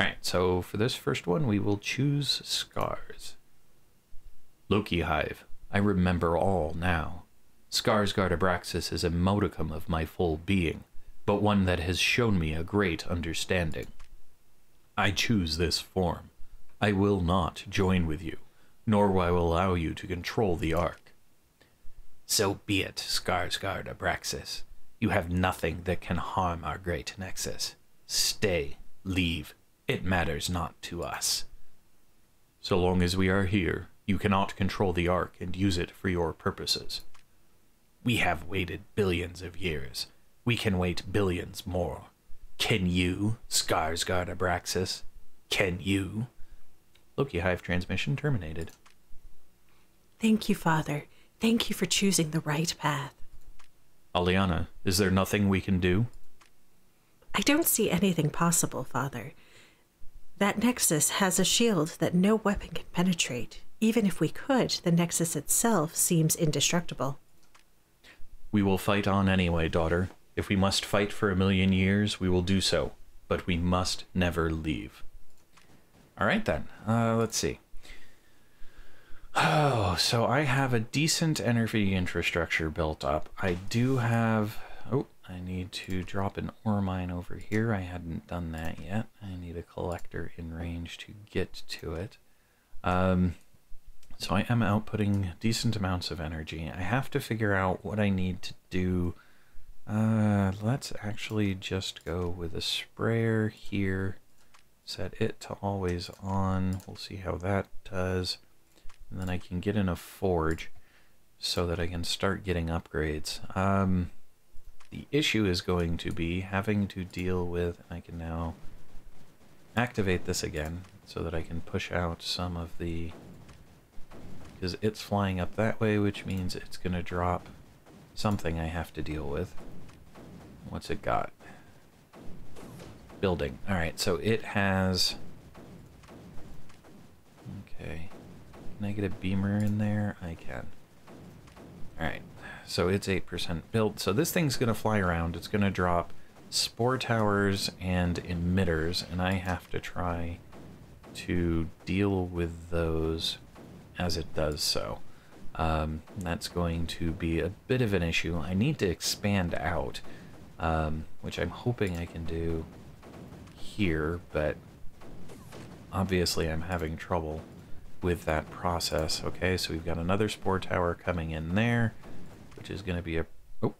All right, so for this first one, we will choose Scars. Loki Hive. I remember all now. Skarsgard Abraxis is a modicum of my full being, but one that has shown me a great understanding. I choose this form. I will not join with you, nor will I allow you to control the Ark. So be it, Skarsgard Abraxis. You have nothing that can harm our great Nexus. Stay, leave, it matters not to us. So long as we are here, you cannot control the Ark and use it for your purposes. We have waited billions of years. We can wait billions more. Can you, Skarsgard Abraxis? Can you? Loki Hive transmission terminated. Thank you, Father. Thank you for choosing the right path. Alianna, is there nothing we can do? I don't see anything possible, Father. That Nexus has a shield that no weapon can penetrate. Even if we could, the Nexus itself seems indestructible. We will fight on anyway, daughter. If we must fight for 1,000,000 years, we will do so. But we must never leave. All right, then. Let's see. Oh, so I have a decent energy infrastructure built up. I do have... Oh, I need to drop an ore mine over here. I hadn't done that yet. I need a collector in range to get to it. So I am outputting decent amounts of energy. I have to figure out what I need to do. Let's actually just go with a sprayer here. Set it to always on. We'll see how that does. And then I can get in a forge so that I can start getting upgrades. The issue is going to be having to deal with... I can now activate this again so that I can push out some of the... because it's flying up that way, which means it's going to drop something I have to deal with. What's it got? Building. Alright, so it has... Okay. Can I get a beamer in there? I can. Alright, so it's 8% built. So this thing's going to fly around. It's going to drop spore towers and emitters, and I have to try to deal with those as it does so. That's going to be a bit of an issue. I need to expand out, which I'm hoping I can do here, but obviously I'm having trouble with that process. Okay, so we've got another spore tower coming in there, which is going to be a... Oh.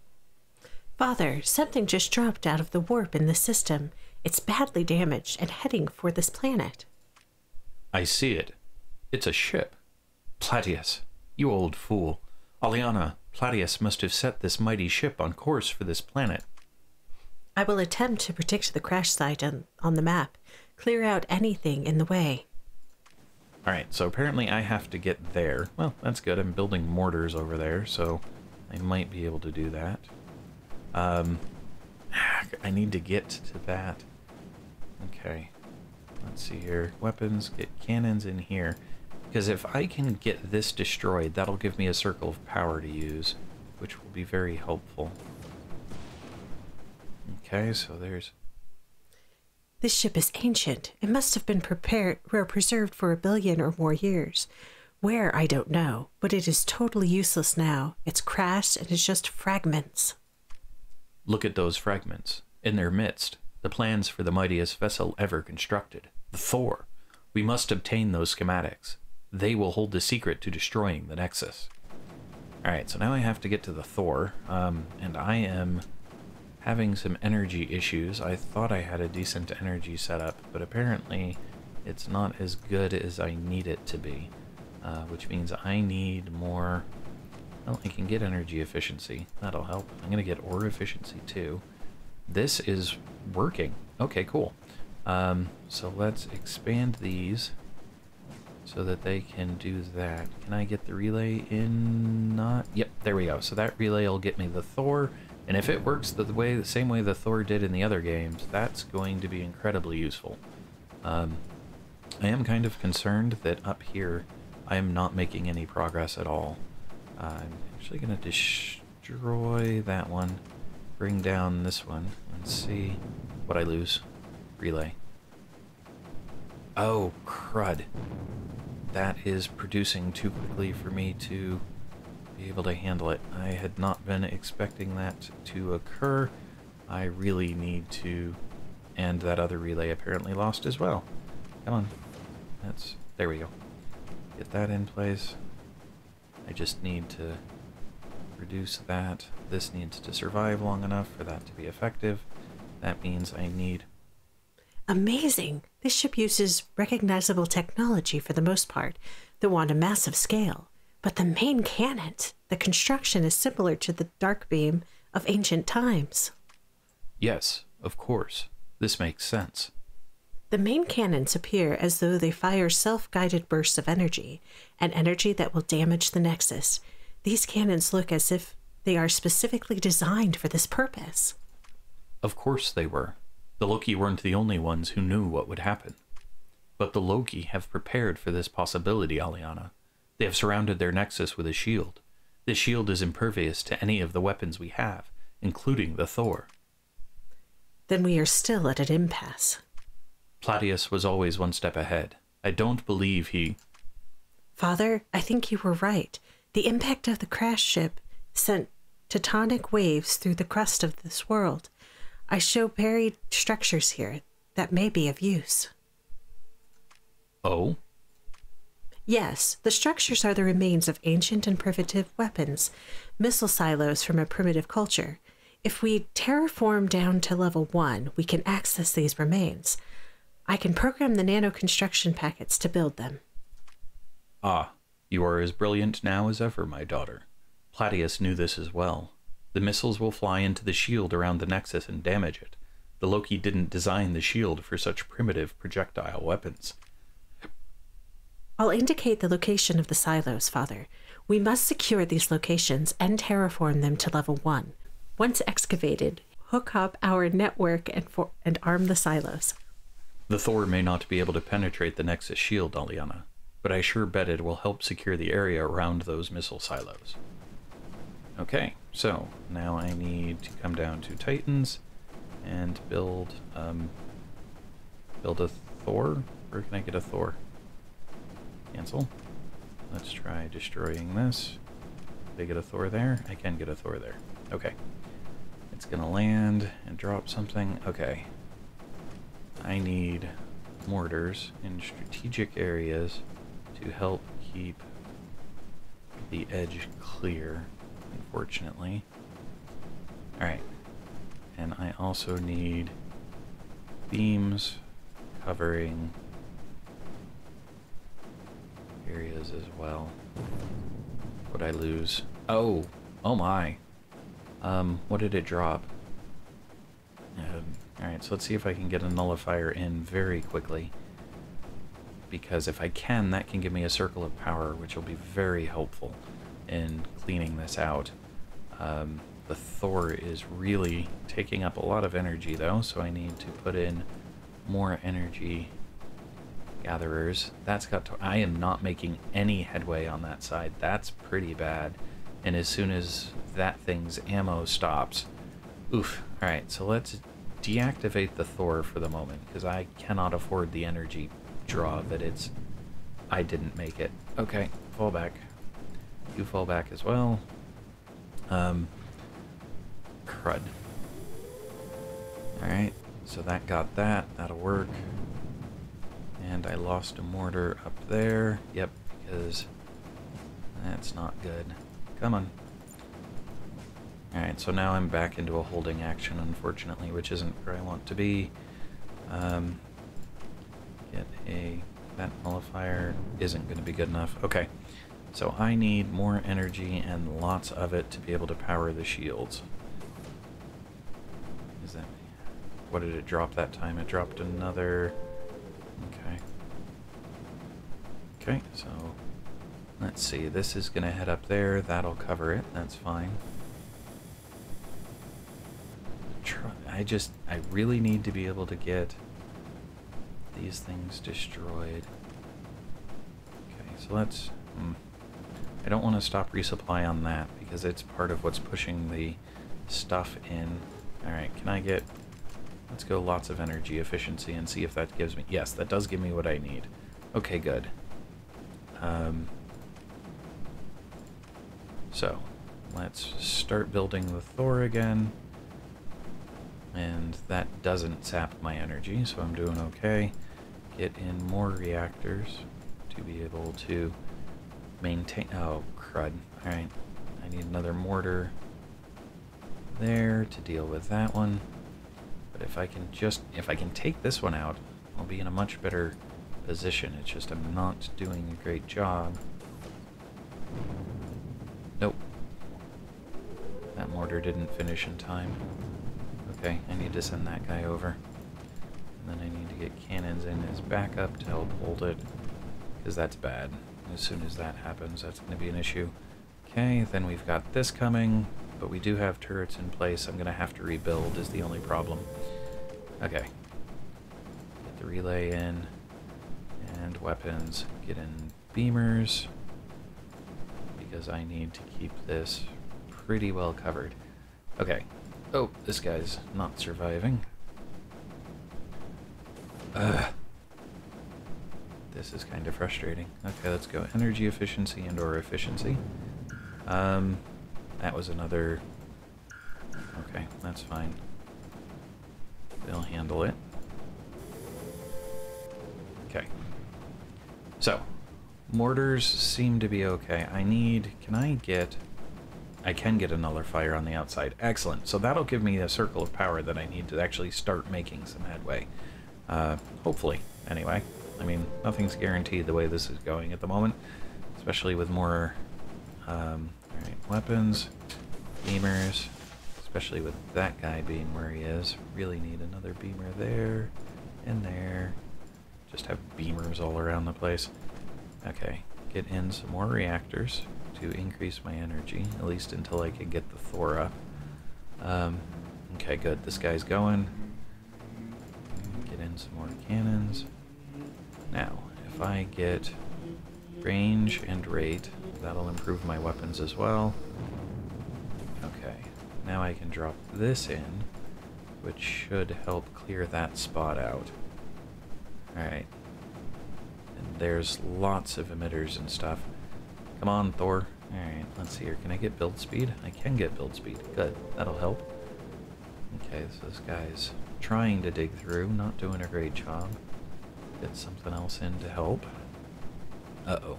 Father, something just dropped out of the warp in the system. It's badly damaged and heading for this planet. I see it. It's a ship. Platius, you old fool. Alianna, Platius must have set this mighty ship on course for this planet. I will attempt to predict the crash site on the map. Clear out anything in the way. Alright, so apparently I have to get there. Well, that's good. I'm building mortars over there, so I might be able to do that. I need to get to that. Okay. Let's see here. Weapons, get cannons in here. Because if I can get this destroyed, that'll give me a circle of power to use, which will be very helpful. Okay, so there's... This ship is ancient. It must have been preserved for 1,000,000,000 or more years. Where, I don't know, but it is totally useless now. It's crashed and it's just fragments. Look at those fragments. In their midst, the plans for the mightiest vessel ever constructed, the Thor. We must obtain those schematics. They will hold the secret to destroying the Nexus. Alright, so now I have to get to the Thor, and I am having some energy issues. I thought I had a decent energy setup, but apparently it's not as good as I need it to be, which means I need more... Well, I can get energy efficiency. That'll help. I'm going to get ore efficiency too. This is working. Okay, cool. So let's expand these so that they can do that. Can I get the relay in? Not... Yep, there we go. So that relay will get me the Thor, and if it works the same way the Thor did in the other games, that's going to be incredibly useful. I am kind of concerned that up here I am not making any progress at all. I'm actually going to destroy that one, bring down this one, and see what I lose. Relay. Oh, crud. That is producing too quickly for me to be able to handle it. I had not been expecting that to occur. I really need to... And that other relay apparently lost as well. Come on. That's... There we go. Get that in place. I just need to reduce that. This needs to survive long enough for that to be effective. That means I need... Amazing! This ship uses recognizable technology for the most part, though on a massive scale. But the main cannon, the construction is similar to the dark beam of ancient times. Yes, of course. This makes sense. The main cannons appear as though they fire self-guided bursts of energy, an energy that will damage the Nexus. These cannons look as if they are specifically designed for this purpose. Of course they were. The Loki weren't the only ones who knew what would happen. But the Loki have prepared for this possibility, Alianna. They have surrounded their Nexus with a shield. This shield is impervious to any of the weapons we have, including the Thor. Then we are still at an impasse. Platius was always one step ahead. I don't believe he... Father, I think you were right. The impact of the crash ship sent tectonic waves through the crust of this world. I show buried structures here that may be of use. Oh? Yes, the structures are the remains of ancient and primitive weapons, missile silos from a primitive culture. If we terraform down to level 1, we can access these remains. I can program the nano-construction packets to build them. Ah, you are as brilliant now as ever, my daughter. Platius knew this as well. The missiles will fly into the shield around the Nexus and damage it. The Loki didn't design the shield for such primitive projectile weapons. I'll indicate the location of the silos, Father. We must secure these locations and terraform them to level 1. Once excavated, hook up our network and arm the silos. The Thor may not be able to penetrate the Nexus shield, Alianna, but I sure bet it will help secure the area around those missile silos. Okay, so now I need to come down to Titans and build build a Thor. Where can I get a Thor? Cancel. Let's try destroying this. Did I get a Thor there? I can get a Thor there. Okay. It's gonna land and drop something. Okay. I need mortars in strategic areas to help keep the edge clear, unfortunately. Alright. And I also need beams covering areas as well. What'd I lose? Oh! Oh my! What did it drop? Alright, so let's see if I can get a nullifier in very quickly. Because if I can, that can give me a circle of power, which will be very helpful in cleaning this out. The Thor is really taking up a lot of energy, though, so I need to put in more energy gatherers. That's got to... I am not making any headway on that side. That's pretty bad. And as soon as that thing's ammo stops... Oof. Alright, so let's... deactivate the Thor for the moment, because I cannot afford the energy draw that it's... I didn't make it. Okay, fall back. You fall back as well. Crud. Alright, so that got that. That'll work. And I lost a mortar up there. Yep, because that's not good. Come on. Alright, so now I'm back into a holding action, unfortunately, which isn't where I want to be. Get a... that nullifier isn't going to be good enough. Okay, so I need more energy and lots of it to be able to power the shields. Is that... what did it drop that time? It dropped another... Okay. Okay, so... let's see, this is going to head up there. That'll cover it. That's fine. I really need to be able to get these things destroyed. Okay, so let's... I don't want to stop resupply on that, because it's part of what's pushing the stuff in. Alright, can I get Let's go lots of energy efficiency and see if that gives me... Yes, that does give me what I need. Okay, good. So, let's start building the Thor again. And that doesn't sap my energy, so I'm doing okay. Get in more reactors to be able to maintain... Oh, crud. Alright, I need another mortar there to deal with that one. But if I can just... If I can take this one out, I'll be in a much better position. It's just I'm not doing a great job. Nope. That mortar didn't finish in time. Okay, I need to send that guy over. And then I need to get cannons in as backup to help hold it, because that's bad. As soon as that happens, that's going to be an issue. Okay, then we've got this coming, but we do have turrets in place. I'm going to have to rebuild is the only problem. Okay. Get the relay in, and weapons. Get in beamers, because I need to keep this pretty well covered. Okay. Oh, this guy's not surviving. Ugh. This is kind of frustrating. Okay, let's go energy efficiency and or efficiency. That was another... Okay, that's fine. They'll handle it. Okay. So, mortars seem to be okay. I need... Can I get... I can get a nullifier on the outside. Excellent. So that'll give me a circle of power that I need to actually start making some headway. Hopefully, anyway. I mean, nothing's guaranteed the way this is going at the moment, especially with more all right, weapons, beamers, especially with that guy being where he is. Really need another beamer there and there. Just have beamers all around the place. Okay, get in some more reactors to increase my energy, at least until I can get the Thor up. Okay, good. This guy's going. Get in some more cannons. Now, if I get range and rate, that'll improve my weapons as well. Okay, now I can drop this in, which should help clear that spot out. Alright. And there's lots of emitters and stuff. Come on, Thor. Alright, let's see here. Can I get build speed? I can get build speed. Good. That'll help. Okay, so this guy's trying to dig through, not doing a great job. Get something else in to help. Uh-oh.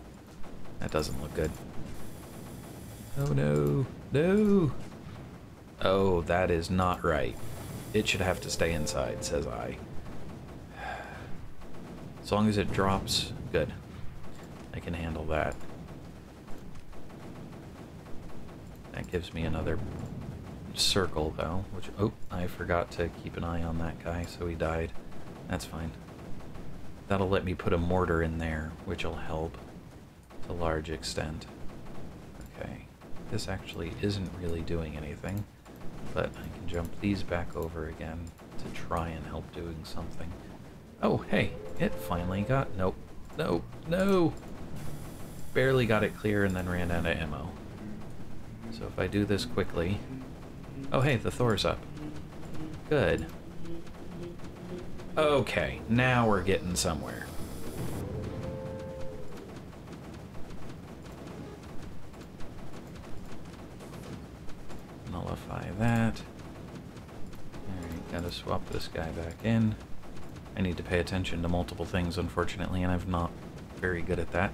That doesn't look good. Oh no. No! Oh, that is not right. It should have to stay inside, says I. As long as it drops, good. I can handle that. That gives me another circle, though, which... Oh, I forgot to keep an eye on that guy, so he died. That's fine. That'll let me put a mortar in there, which will help to a large extent. Okay. This actually isn't really doing anything, but I can jump these back over again to try and help doing something. Oh, hey! It finally got... Nope. Nope. No! Barely got it clear and then ran out of ammo. So if I do this quickly... Oh hey, the Thor's up. Good. Okay, now we're getting somewhere. Nullify that. Alright, gotta swap this guy back in. I need to pay attention to multiple things, unfortunately, and I'm not very good at that.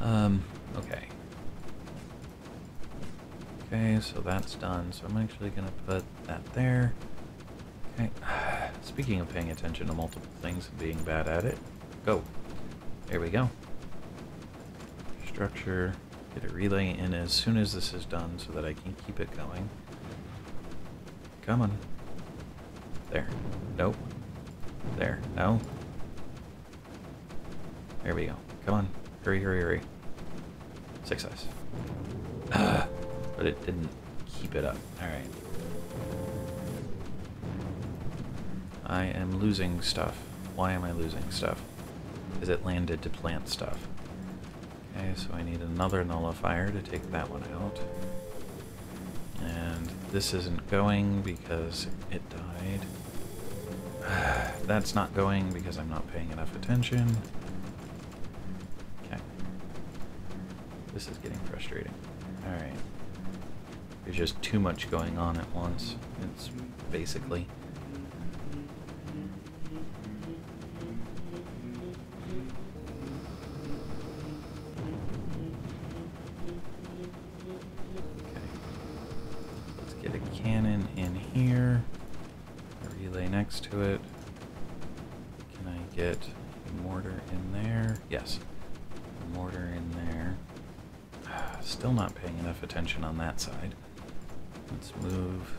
Okay. Okay, so that's done. So I'm actually going to put that there. Okay. Speaking of paying attention to multiple things and being bad at it, go. There we go. Structure. Get a relay in as soon as this is done so that I can keep it going. Come on. There. Nope. There. No. There we go. Come on. Hurry, hurry, hurry. Success. But it didn't keep it up. Alright. I am losing stuff. Why am I losing stuff? Because it landed to plant stuff. Okay, so I need another nullifier to take that one out. And this isn't going because it died. That's not going because I'm not paying enough attention. Okay. This is getting frustrating. Alright. There's just too much going on at once. It's basically... to it. Can I get a mortar in there? Yes. A mortar in there. Still not paying enough attention on that side. Let's move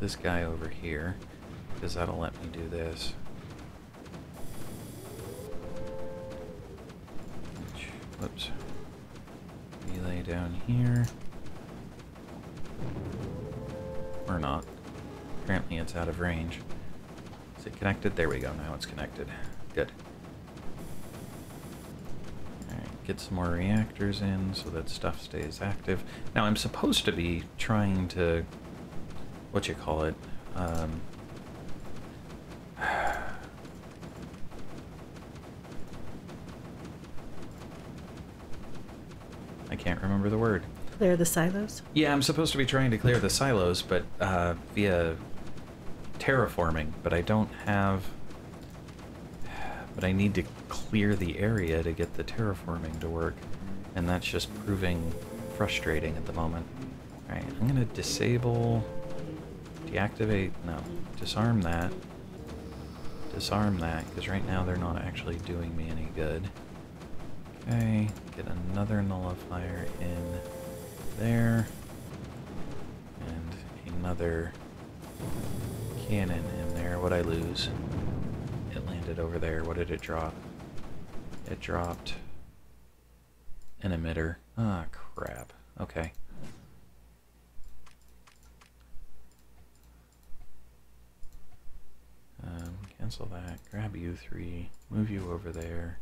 this guy over here because that'll let me do this. Whoops. Relay down here. Or not. Apparently it's out of range. Is it connected? There we go, now it's connected. Good. Alright, get some more reactors in so that stuff stays active. Now I'm supposed to be trying to... I can't remember the word. Clear the silos? Yeah, I'm supposed to be trying to clear the silos, but via... terraforming, but I don't have... But I need to clear the area to get the terraforming to work, and that's just proving frustrating at the moment. Alright, I'm gonna disable... Deactivate... No. Disarm that. Disarm that, because right now they're not actually doing me any good. Okay, get another nullifier in there. And another... cannon in there. What'd I lose? It landed over there. What did it drop? It dropped an emitter. Ah, crap. Okay. Cancel that. Grab you three. Move you over there.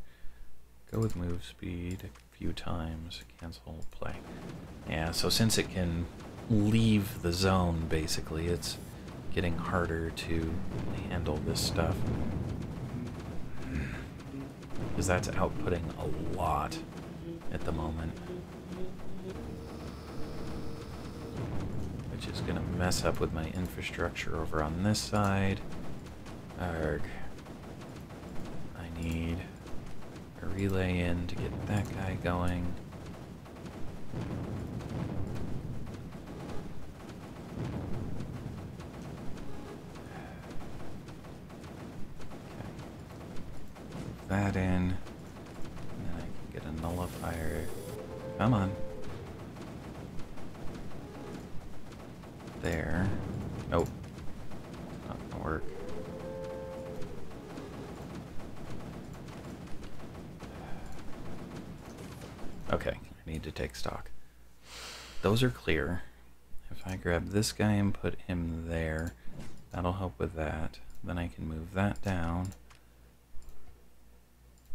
Go with move speed a few times. Cancel play. Yeah, so since it can leave the zone, basically, it's getting harder to handle this stuff. Because that's outputting a lot at the moment. Which is gonna mess up with my infrastructure over on this side. Arg. I need a relay in to get that guy going. That in, and then I can get a nullifier. Come on. There. Nope. Not gonna work. Okay, I need to take stock. Those are clear. If I grab this guy and put him there, that'll help with that. Then I can move that down.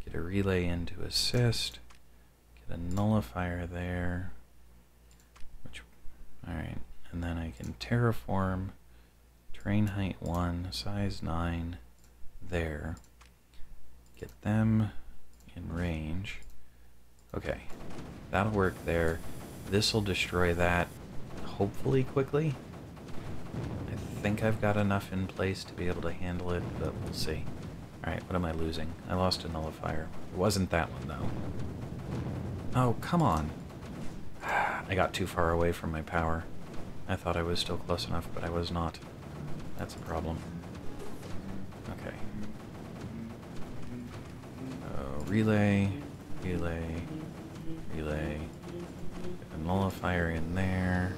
Get a relay in to assist, get a nullifier there, which, alright, and then I can terraform, terrain height 1, size 9, there, get them in range, okay, that'll work there, this'll destroy that, hopefully quickly, I think I've got enough in place to be able to handle it, but we'll see. Alright, what am I losing? I lost a nullifier. It wasn't that one, though. Oh, come on. I got too far away from my power. I thought I was still close enough, but I was not. That's a problem. Okay. Relay, relay, relay. Get a nullifier in there.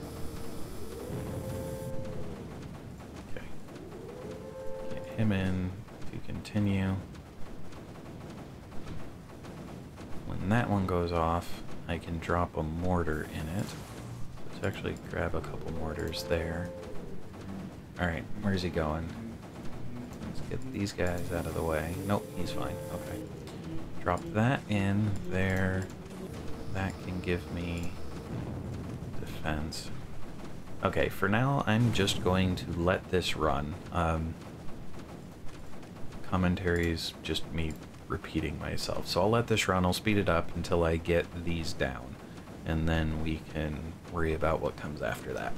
Okay. Get him in. Continue. When that one goes off, I can drop a mortar in it. Let's actually grab a couple mortars there. Alright, where's he going? Let's get these guys out of the way. Nope, he's fine. Okay. Drop that in there. That can give me defense. Okay, for now, I'm just going to let this run. Commentaries, just me repeating myself. So I'll let this run, I'll speed it up until I get these down. And then we can worry about what comes after that.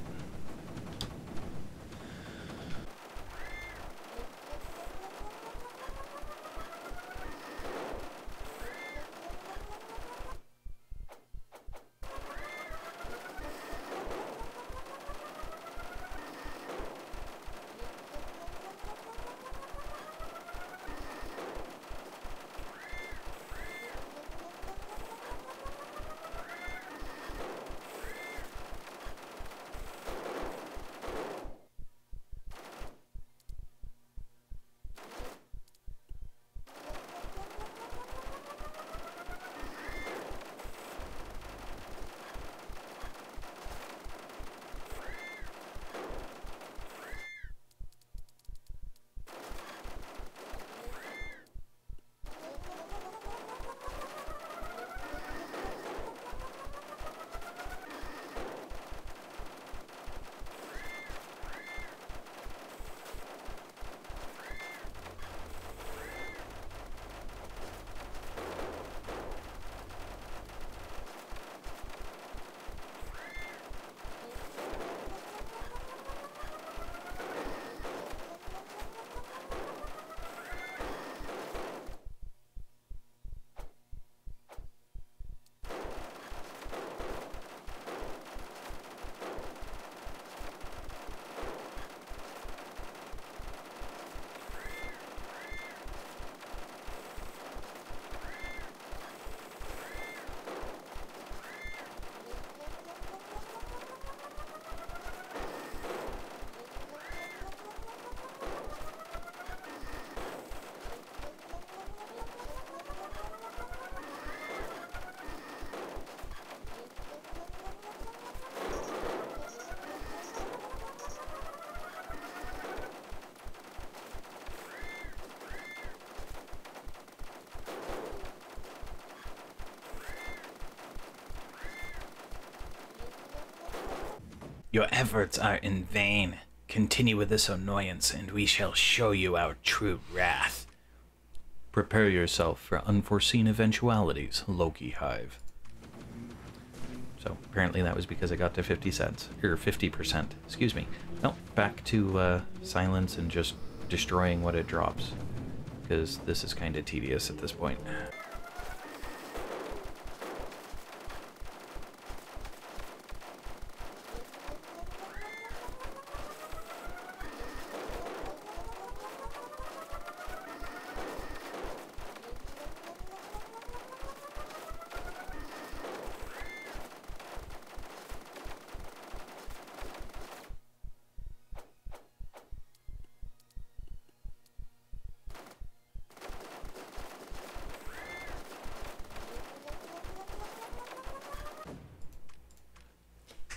Your efforts are in vain. Continue with this annoyance, and we shall show you our true wrath. Prepare yourself for unforeseen eventualities, Loki Hive. So, apparently that was because I got to 50 cents. Or 50%, excuse me. No, back to silence and just destroying what it drops. Because this is kind of tedious at this point.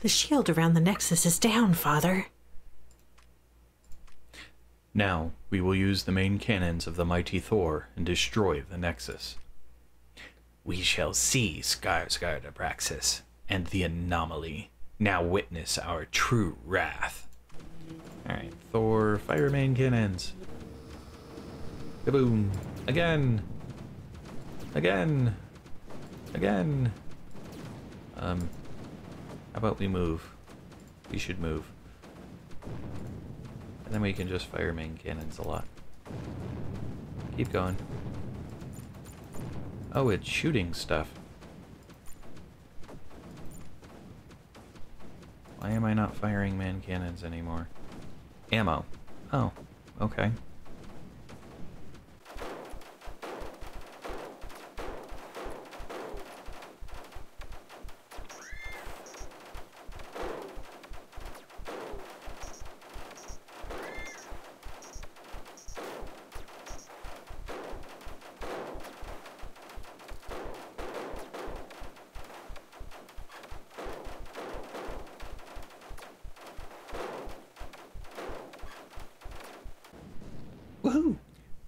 The shield around the Nexus is down, Father. Now, we will use the main cannons of the mighty Thor and destroy the Nexus. We shall see Skarsgard Abraxis and the anomaly. Now witness our true wrath. Alright, Thor, fire main cannons. Kaboom. Again. Again. Again. How about we move? We should move. And then we can just fire main cannons a lot. Keep going. Oh, it's shooting stuff. Why am I not firing main cannons anymore? Ammo. Oh, okay.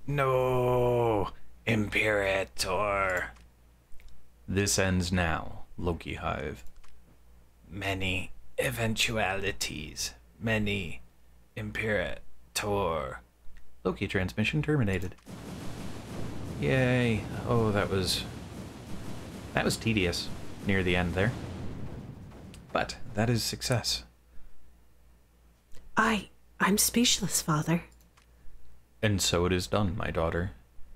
No, Imperator. This ends now, Loki Hive. Many, eventualities. Many. Imperator. Loki transmission terminated. Yay. Oh, that was tedious near the end there. But that is success. I'm speechless, Father. And so it is done, my daughter.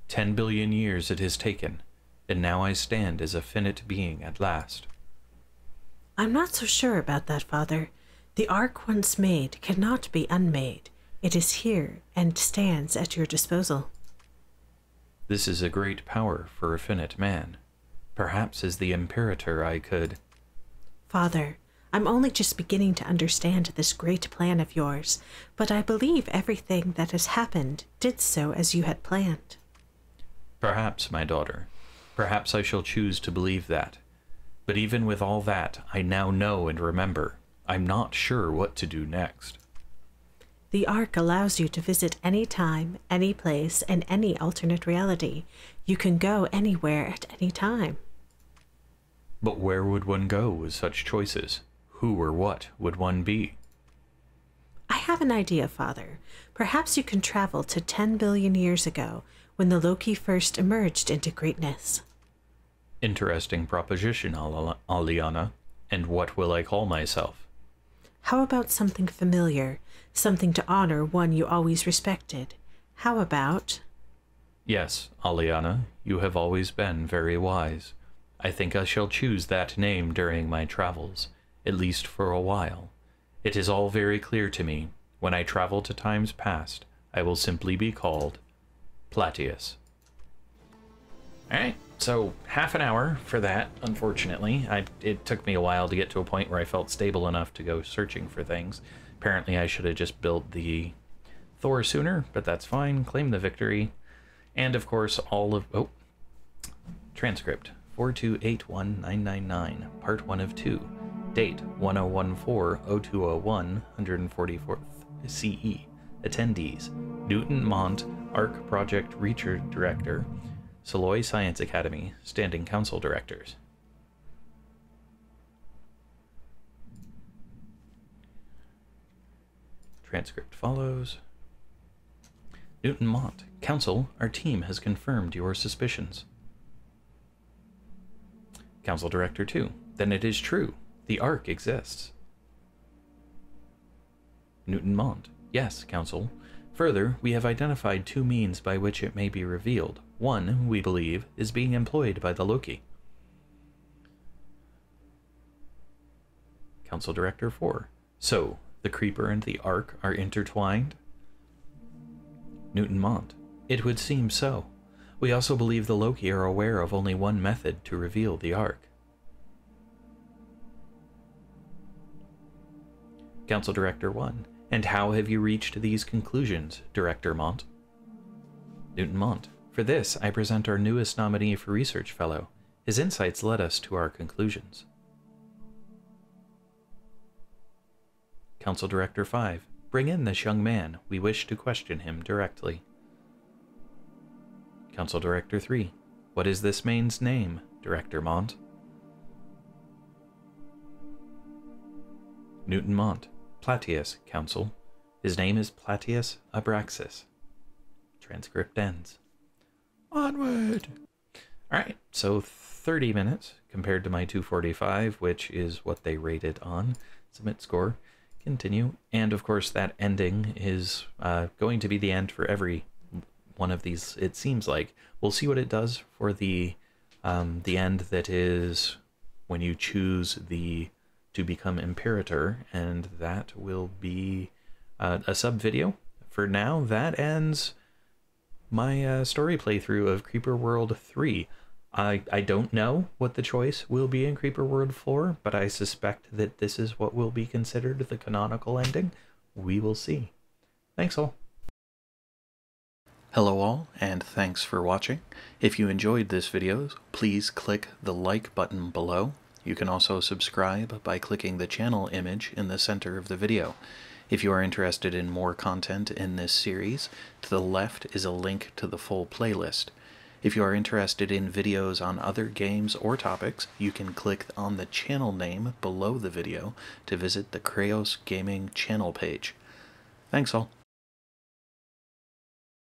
10 billion years it has taken, and now I stand as a finite being at last. I'm not so sure about that, Father. The Ark once made cannot be unmade. It is here and stands at your disposal. This is a great power for a finite man. Perhaps as the Imperator I could... Father, I'm only just beginning to understand this great plan of yours, but I believe everything that has happened did so as you had planned. Perhaps, my daughter. Perhaps I shall choose to believe that. But even with all that, I now know and remember. I'm not sure what to do next. The Ark allows you to visit any time, any place, and any alternate reality. You can go anywhere at any time. But where would one go with such choices? Who or what would one be? I have an idea, Father. Perhaps you can travel to 10 billion years ago, when the Loki first emerged into greatness. Interesting proposition, Alianna. And what will I call myself? How about something familiar? Something to honor one you always respected. How about... Yes, Alianna, you have always been very wise. I think I shall choose that name during my travels, at least for a while. It is all very clear to me. When I travel to times past, I will simply be called Platius. Alright, so half an hour for that, unfortunately. It took me a while to get to a point where I felt stable enough to go searching for things. Apparently I should have just built the Thor sooner, but that's fine. Claim the victory. And of course, all of... Oh. Transcript. 4281999, part 1 of 2, date 1014-0201, 144th CE, attendees, Newton Mont, Arc Project Reacher Director, Soloy Science Academy, Standing Council Directors. Transcript follows. Newton Mont, Council, our team has confirmed your suspicions. Council Director 2. Then it is true. The Ark exists. Newton Mont. Yes, Council. Further, we have identified two means by which it may be revealed. One, we believe, is being employed by the Loki. Council Director 4. So, the Creeper and the Ark are intertwined? Newton Mont. It would seem so. We also believe the Loki are aware of only one method to reveal the Ark. Council Director 1. And how have you reached these conclusions, Director Mont? Newton Mont. For this, I present our newest nominee for Research Fellow. His insights led us to our conclusions. Council Director 5. Bring in this young man. We wish to question him directly. Council Director 3. What is this man's name, Director Mont? Newton Mont. Platius, Council. His name is Platius Abraxis. Transcript ends. Onward! Alright, so 30 minutes compared to my 245, which is what they rated on. Submit score. Continue. And of course that ending is going to be the end for every one of these, it seems like. We'll see what it does for the end that is when you choose to become Imperator, and that will be a sub video. For now, that ends my story playthrough of Creeper World 3. I don't know what the choice will be in Creeper World 4, but I suspect that this is what will be considered the canonical ending. We will see. Thanks all. Hello all, and thanks for watching. If you enjoyed this video, please click the like button below. You can also subscribe by clicking the channel image in the center of the video. If you are interested in more content in this series, to the left is a link to the full playlist. If you are interested in videos on other games or topics, you can click on the channel name below the video to visit the Chreos Gaming channel page. Thanks all.